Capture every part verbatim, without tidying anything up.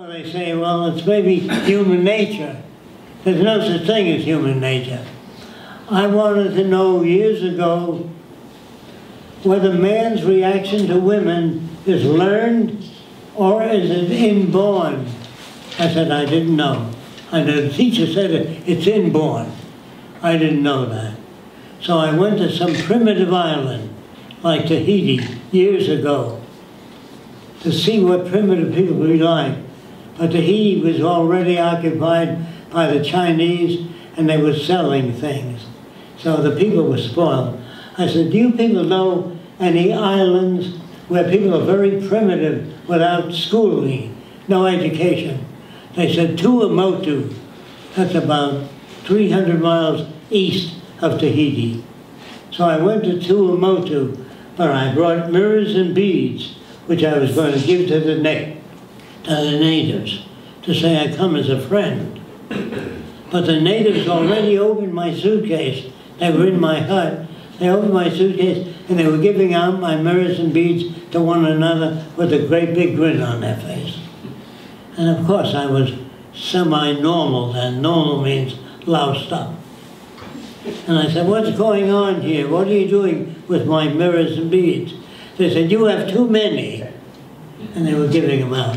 Well, they say, well, it's maybe human nature. There's no such thing as human nature. I wanted to know years ago whether man's reaction to women is learned or is it inborn. I said, I didn't know. And the teacher said, it's inborn. I didn't know that. So I went to some primitive island, like Tahiti, years ago, to see what primitive people were like. But Tahiti was already occupied by the Chinese, and they were selling things. So the people were spoiled. I said, do you people know any islands where people are very primitive without schooling, no education? They said Tuamotu. That's about three hundred miles east of Tahiti. So I went to Tuamotu, but I brought mirrors and beads, which I was going to give to the, na to the natives, to say I come as a friend. But the natives already opened my suitcase. They were in my hut. They opened my suitcase, and they were giving out my mirrors and beads to one another with a great big grin on their face. And of course I was semi-normal, and normal means loused up. And I said, what's going on here? What are you doing with my mirrors and beads? They said, you have too many. And they were giving them out.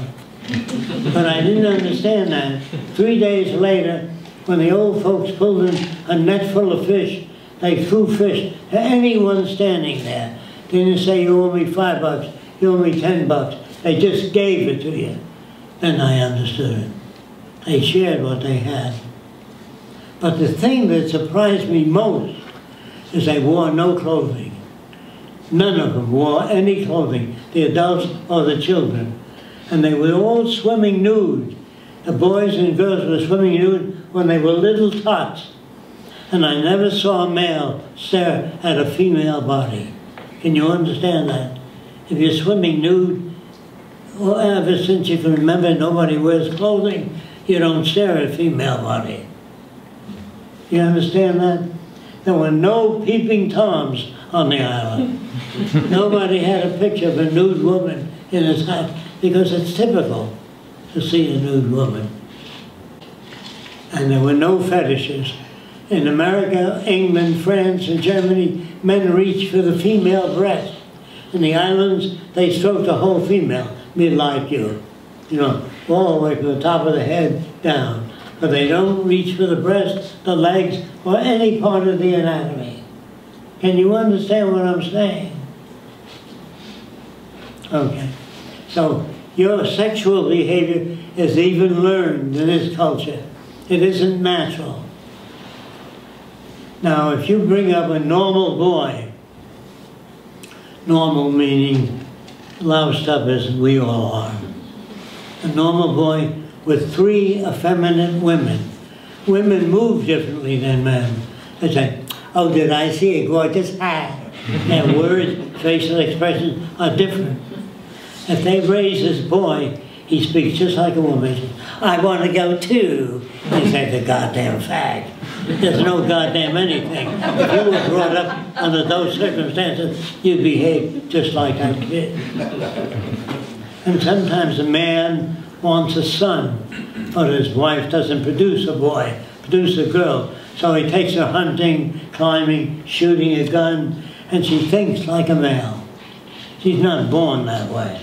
But I didn't understand that. Three days later, when the old folks pulled in a net full of fish, they threw fish to anyone standing there. They didn't say, you owe me five bucks, you owe me ten bucks. They just gave it to you. Then I understood it. They shared what they had. But the thing that surprised me most is they wore no clothing. None of them wore any clothing, the adults or the children. And they were all swimming nude. The boys and girls were swimming nude when they were little tots. And I never saw a male stare at a female body. Can you understand that? If you're swimming nude, well, ever since you can remember, nobody wears clothing, you don't stare at a female body. You understand that? There were no peeping toms on the island. Nobody had a picture of a nude woman in his hut, because it's typical to see a nude woman. And there were no fetishes. In America, England, France, and Germany, men reach for the female breast. In the islands, they stroke the whole female, mid-life you. You know, all the way from the top of the head down. But they don't reach for the breast, the legs, or any part of the anatomy. Can you understand what I'm saying? Okay. So, your sexual behavior is even learned in this culture. It isn't natural. Now, if you bring up a normal boy, normal meaning loused up as we all are, a normal boy with three effeminate women. Women move differently than men. They say, oh, did I see a gorgeous hat? Their words, facial expressions are different. If they raise this boy, he speaks just like a woman. He says, I want to go too. He said, the goddamn fag. There's no goddamn anything. If you were brought up under those circumstances, you'd behave just like that kid. And sometimes a man wants a son, but his wife doesn't produce a boy, produce a girl. So he takes her hunting, climbing, shooting a gun, and she thinks like a male. She's not born that way.